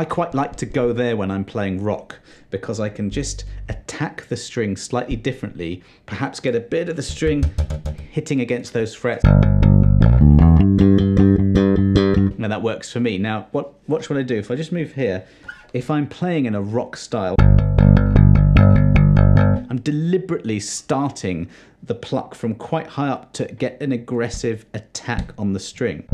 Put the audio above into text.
I quite like to go there when I'm playing rock, because I can just attack the string slightly differently, perhaps get a bit of the string hitting against those frets. Now that works for me. Now what should I do? If I just move here, if I'm playing in a rock style, I'm deliberately starting the pluck from quite high up to get an aggressive attack on the string.